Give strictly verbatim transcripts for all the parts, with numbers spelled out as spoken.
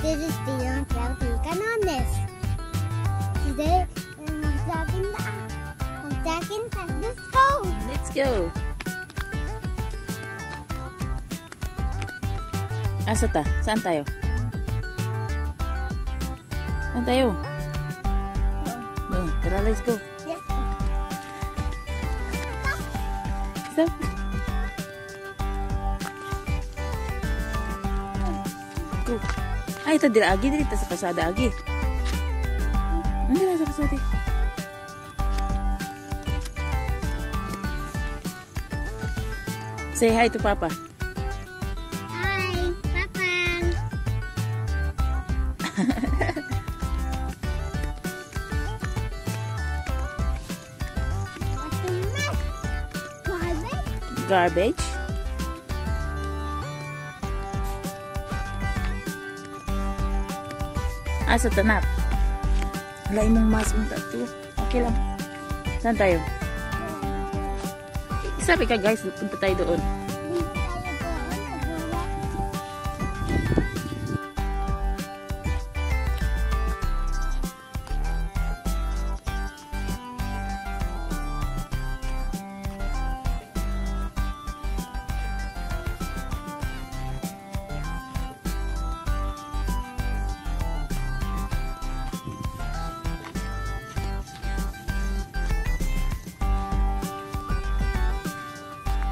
This is Dion Travel Canones. Today I'm talking I'm talking let's go. Let's go. Asa ta? Saan tayo? Saan tayo? No. No. Tara, let's go. Yes. Stop. Go. Ay, ito dira agi, dito sa pasada agi. Ano dira sa pasada? Say hi to Papa. Hi, Papa. What's in that? Garbage? Garbage? Asa tanap? Wala imong mas mong tattoo. Okay lang. Saan tayo? Sabi ka guys, punta tayo doon.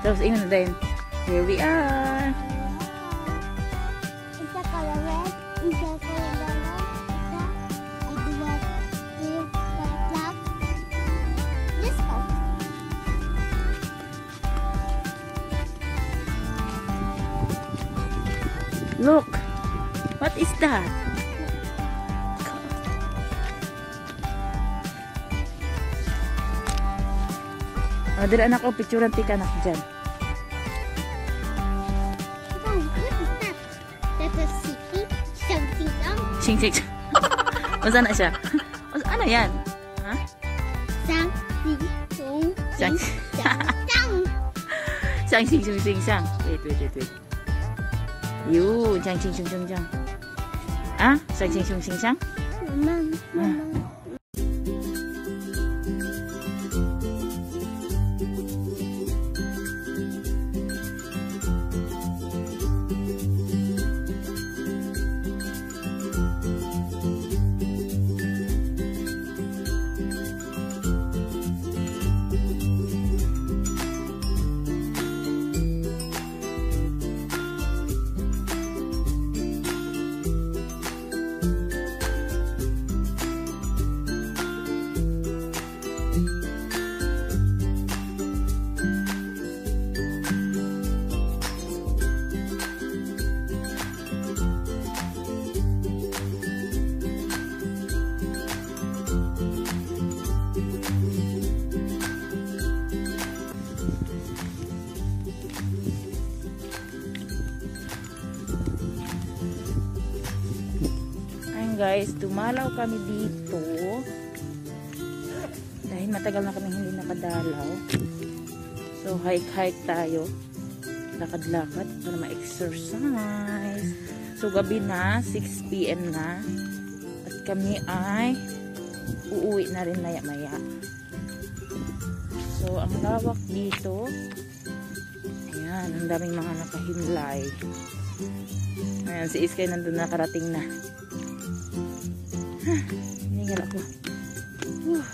Tapos ingat na din. Here we are! Isa colorway, isa colorway, isa colorway, isa colorway, this one. Look! What is that? Oh, dira anak ko, picturean tika anak dyan. Oh, what is that? That's a sticky something song. Sing-sing. Masa na siya? Masa, ano yan? Ha? Sang-sing-song-sing-sang. Sang-sing-song-sing-sang. Wait, wait, wait, wait. Yun, sang-sing-song-sing-sang. Ha? Sang-sing-song-sing-sang? Mama, mama. Guys, dumalaw kami dito dahil matagal na kami hindi nakadalaw. So hike-hike tayo, lakad-lakad para ma-exercise. So gabi na, six p m na, at kami ay uuwi na rin maya-maya. So ang lawak dito, ayan, ang daming mga nakahimlay. Ayan, si Iskay nandun na, karating na. Hiningal ako. Whew.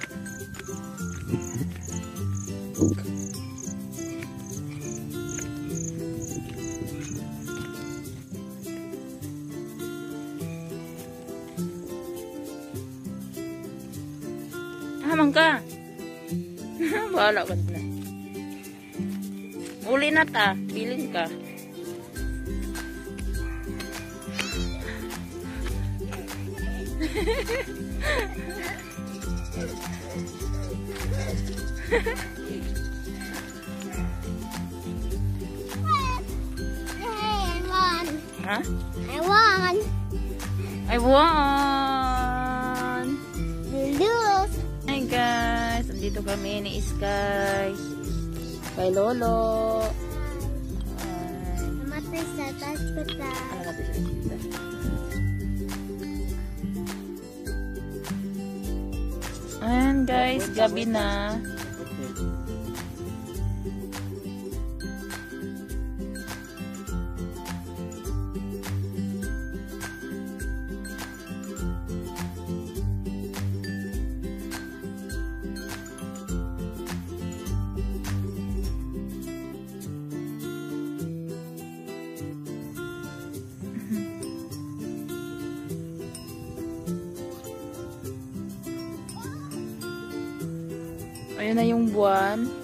Hamang ka. Bahala ka na. Uli na ta. Bilin ka. I won. Huh? I won. I won. You lose. Hi guys, andito kami ni Iskay. Kay Lolo. Matay sa taas ko ta. Ayan guys, gabi na. Ayan na yung buwan.